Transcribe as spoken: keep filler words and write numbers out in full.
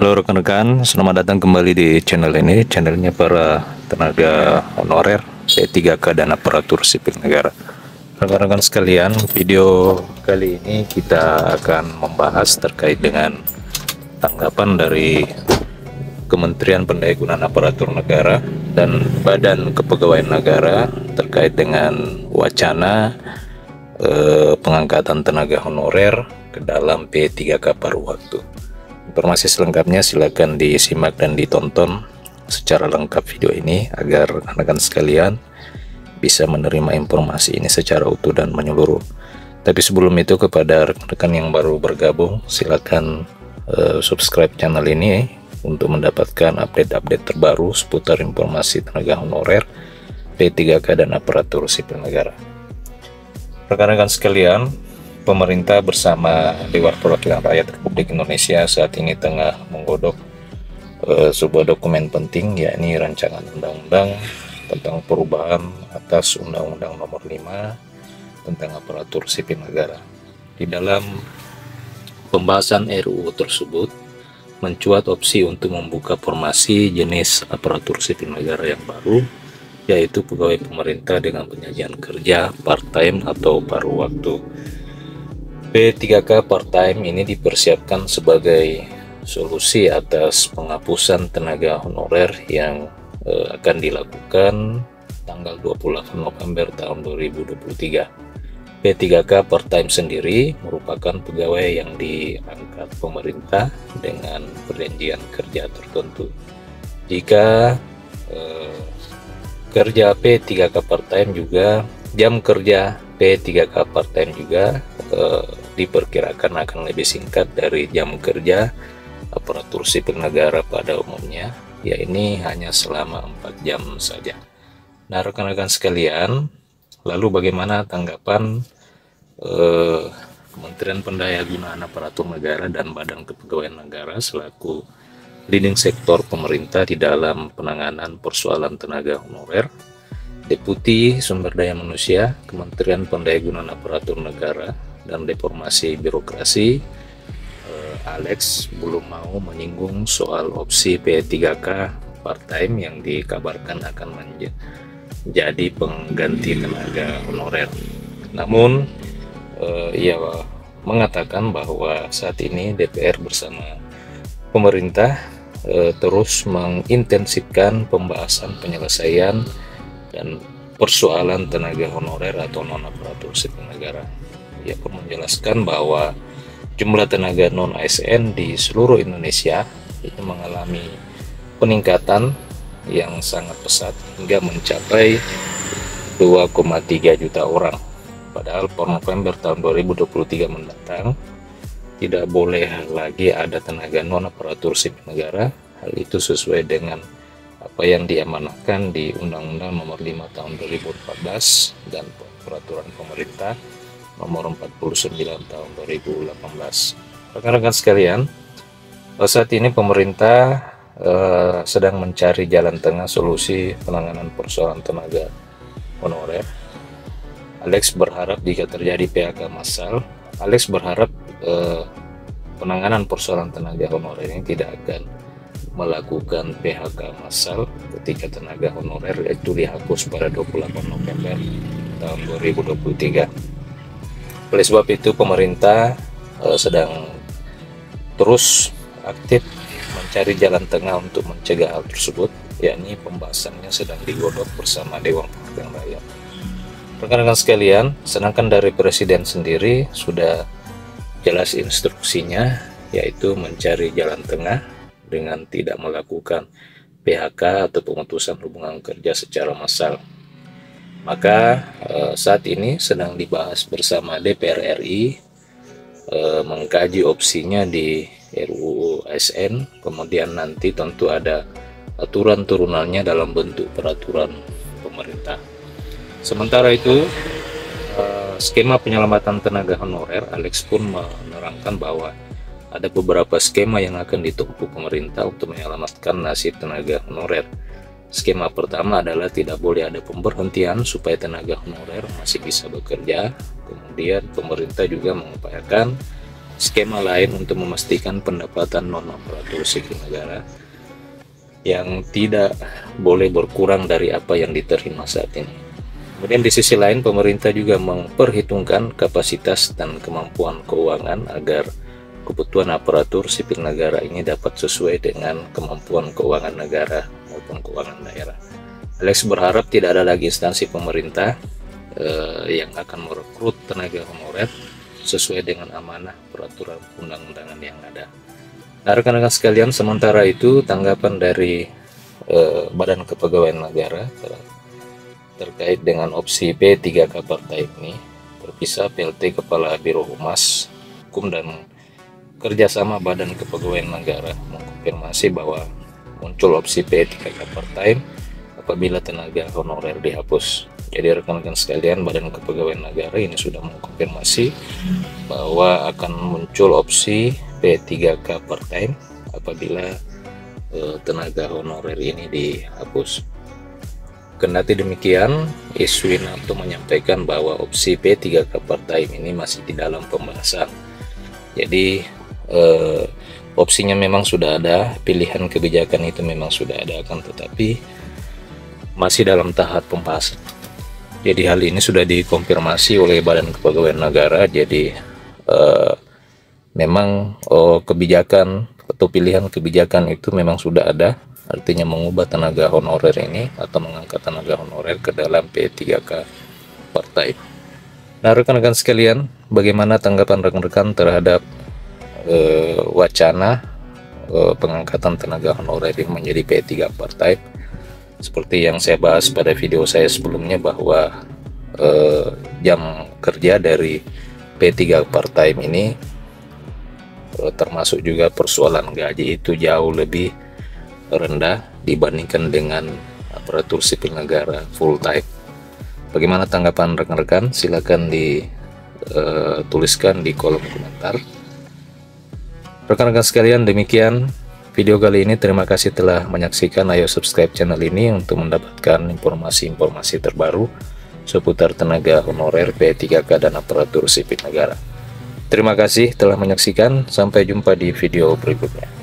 Halo rekan-rekan, selamat datang kembali di channel ini, channelnya para tenaga honorer P tiga K dan aparatur sipil negara. Rekan-rekan sekalian, video kali ini kita akan membahas terkait dengan tanggapan dari Kementerian Pendayagunaan Aparatur Negara dan Badan Kepegawaian Negara terkait dengan wacana eh, pengangkatan tenaga honorer ke dalam P tiga K paruh waktu. Informasi selengkapnya silahkan disimak dan ditonton secara lengkap video ini agar rekan-rekan sekalian bisa menerima informasi ini secara utuh dan menyeluruh. Tapi sebelum itu, kepada rekan-rekan yang baru bergabung, silahkan uh, subscribe channel ini untuk mendapatkan update-update terbaru seputar informasi tenaga honorer P tiga K dan aparatur sipil negara. Rekan-rekan sekalian, pemerintah bersama Dewan Perwakilan Rakyat Republik Indonesia saat ini tengah menggodok e, sebuah dokumen penting, yakni rancangan undang-undang tentang perubahan atas Undang-Undang Nomor lima tentang aparatur sipil negara. Di dalam pembahasan R U U tersebut mencuat opsi untuk membuka formasi jenis aparatur sipil negara yang baru, yaitu pegawai pemerintah dengan penyajian kerja part-time atau paruh waktu. P tiga K part-time ini dipersiapkan sebagai solusi atas penghapusan tenaga honorer yang e, akan dilakukan tanggal dua puluh delapan November tahun dua ribu dua puluh tiga. P tiga K part-time sendiri merupakan pegawai yang diangkat pemerintah dengan perjanjian kerja tertentu. Jika e, kerja P tiga K part-time juga jam kerja P tiga K part-time juga eh, diperkirakan akan lebih singkat dari jam kerja aparatur sipil negara pada umumnya, ya ini hanya selama empat jam saja. Nah rekan-rekan sekalian, lalu bagaimana tanggapan eh, Kementerian Pendayagunaan Aparatur Negara dan Badan Kepegawaian Negara selaku leading sektor pemerintah di dalam penanganan persoalan tenaga honorer? Deputi Sumber Daya Manusia Kementerian Pendayagunaan Aparatur Negara dan Reformasi Birokrasi Alex belum mau menyinggung soal opsi P tiga K part-time yang dikabarkan akan menjadi pengganti tenaga honorer. Namun ia mengatakan bahwa saat ini D P R bersama pemerintah terus mengintensifkan pembahasan penyelesaian dan persoalan tenaga honorer atau non-aparatur sipil negara. Ia pun menjelaskan bahwa jumlah tenaga non-A S N di seluruh Indonesia itu mengalami peningkatan yang sangat pesat hingga mencapai dua koma tiga juta orang. Padahal per November tahun dua ribu dua puluh tiga mendatang tidak boleh lagi ada tenaga non-aparatur sipil negara. Hal itu sesuai dengan apa yang diamanahkan di Undang-Undang Nomor lima tahun dua ribu empat belas dan Peraturan Pemerintah Nomor empat puluh sembilan tahun dua ribu delapan belas. Rekan-rekan sekalian, saat ini pemerintah eh, sedang mencari jalan tengah solusi penanganan persoalan tenaga honorer. Alex berharap jika terjadi P H K massal, Alex berharap eh, penanganan persoalan tenaga honorer ini tidak akan melakukan P H K massal ketika tenaga honorer itu dihapus pada dua puluh delapan November tahun dua ribu dua puluh tiga. Oleh sebab itu pemerintah eh, sedang terus aktif mencari jalan tengah untuk mencegah hal tersebut, yakni pembahasannya sedang digodok bersama Dewan Perwakilan Rakyat. Rekan-rekan sekalian, sedangkan dari Presiden sendiri sudah jelas instruksinya, yaitu mencari jalan tengah dengan tidak melakukan P H K atau pemutusan hubungan kerja secara massal. Maka saat ini sedang dibahas bersama D P R R I, mengkaji opsinya di R U U A S N, kemudian nanti tentu ada aturan turunannya dalam bentuk peraturan pemerintah. Sementara itu, skema penyelamatan tenaga honorer, Alex pun menerangkan bahwa ada beberapa skema yang akan ditempuh pemerintah untuk menyelamatkan nasib tenaga honorer. Skema pertama adalah tidak boleh ada pemberhentian supaya tenaga honorer masih bisa bekerja. Kemudian pemerintah juga mengupayakan skema lain untuk memastikan pendapatan non-aparatur sipil negara yang tidak boleh berkurang dari apa yang diterima saat ini. Kemudian di sisi lain, pemerintah juga memperhitungkan kapasitas dan kemampuan keuangan agar kebutuhan aparatur sipil negara ini dapat sesuai dengan kemampuan keuangan negara maupun keuangan daerah. Alex berharap tidak ada lagi instansi pemerintah eh, yang akan merekrut tenaga honorer sesuai dengan amanah peraturan undang-undangan yang ada. Nah, rekan-rekan sekalian, sementara itu tanggapan dari eh, Badan Kepegawaian Negara ter terkait dengan opsi P tiga K partai ini terpisah. P L T Kepala Biro Humas Hukum dan Kerjasama Badan Kepegawaian Negara mengkonfirmasi bahwa muncul opsi P tiga K partai apabila tenaga honorer dihapus. Jadi rekan-rekan sekalian, Badan Kepegawaian Negara ini sudah mengkonfirmasi bahwa akan muncul opsi P tiga K part-time apabila eh, tenaga honorer ini dihapus. Kendati demikian, Iswinarto menyampaikan bahwa opsi P tiga K part-time ini masih di dalam pembahasan. Jadi eh, opsinya memang sudah ada, pilihan kebijakan itu memang sudah ada, akan tetapi masih dalam tahap pembahasan. Jadi hal ini sudah dikonfirmasi oleh Badan Kepegawaian Negara. Jadi eh, memang oh, kebijakan atau pilihan kebijakan itu memang sudah ada, artinya mengubah tenaga honorer ini atau mengangkat tenaga honorer ke dalam P tiga K partai. Nah rekan-rekan sekalian, bagaimana tanggapan rekan-rekan terhadap eh, wacana eh, pengangkatan tenaga honorer yang menjadi P tiga K partai? Seperti yang saya bahas pada video saya sebelumnya bahwa eh, jam kerja dari P tiga K part-time ini eh, termasuk juga persoalan gaji itu jauh lebih rendah dibandingkan dengan aparatur sipil negara full-time. Bagaimana tanggapan rekan-rekan? Silahkan dituliskan di kolom komentar. Rekan-rekan sekalian, demikian video kali ini. Terima kasih telah menyaksikan. Ayo subscribe channel ini untuk mendapatkan informasi-informasi terbaru seputar tenaga honorer, P tiga K, dan aparatur sipil negara. Terima kasih telah menyaksikan. Sampai jumpa di video berikutnya.